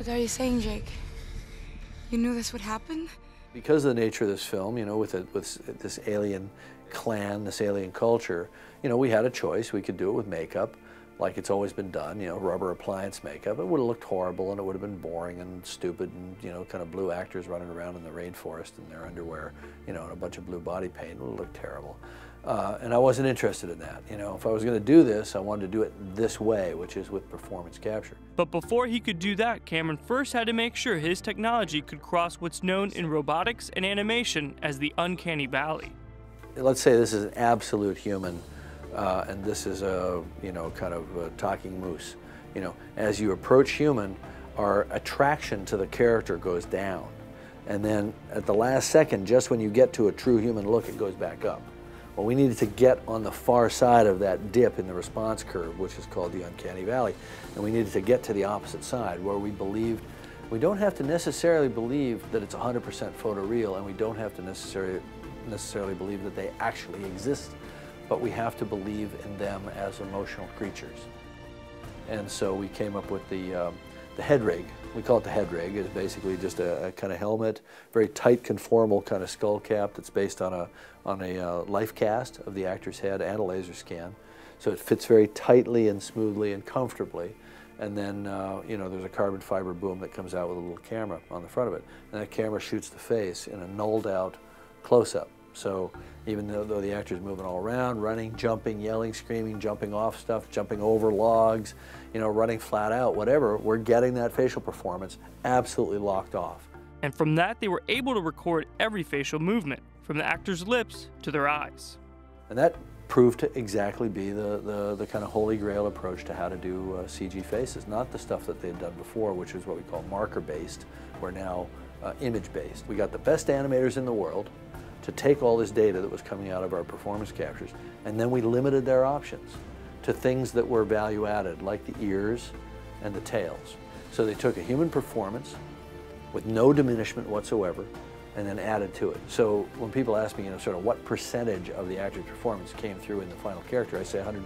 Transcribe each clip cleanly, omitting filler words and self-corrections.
What are you saying, Jake? You knew this would happen? Because of the nature of this film, you know, with this alien clan, this alien culture, you know, we had a choice. We could do it with makeup, like it's always been done, you know, rubber appliance makeup. It would have looked horrible, and it would have been boring and stupid, and, you know, kind of blue actors running around in the rainforest in their underwear, you know, and a bunch of blue body paint. It would have looked terrible. And I wasn't interested in that. You know, if I was going to do this, I wanted to do it this way, which is with performance capture. But before he could do that, Cameron first had to make sure his technology could cross what's known in robotics and animation as the uncanny valley. Let's say this is an absolute human, and this is a, you know, kind of a talking moose. You know, as you approach human, our attraction to the character goes down. And then at the last second, just when you get to a true human look, it goes back up. Well, we needed to get on the far side of that dip in the response curve, which is called the uncanny valley, and we needed to get to the opposite side where we believed we don't have to necessarily believe that it's 100% photoreal, and we don't have to necessarily believe that they actually exist, but we have to believe in them as emotional creatures. And so we came up with the head rig. We call it the head rig. It's basically just a kind of helmet, very tight, conformal kind of skull cap that's based on a life cast of the actor's head and a laser scan. So it fits very tightly and smoothly and comfortably. And then, you know, there's a carbon fiber boom that comes out with a little camera on the front of it. And that camera shoots the face in a nulled out close-up. So even though the actor's moving all around, running, jumping, yelling, screaming, jumping off stuff, jumping over logs, you know, running flat out, whatever, we're getting that facial performance absolutely locked off. And from that, they were able to record every facial movement, from the actor's lips to their eyes. And that proved to exactly be the kind of holy grail approach to how to do CG faces, not the stuff that they had done before, which is what we call marker-based. We're now image-based. We got the best animators in the world to take all this data that was coming out of our performance captures, and then we limited their options to things that were value-added, like the ears and the tails. So they took a human performance with no diminishment whatsoever, and then added to it. So when people ask me, you know, sort of what percentage of the actor's performance came through in the final character, I say 110%,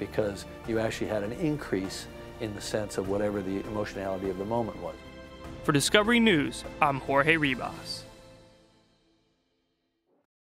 because you actually had an increase in the sense of whatever the emotionality of the moment was. For Discovery News, I'm Jorge Rivas.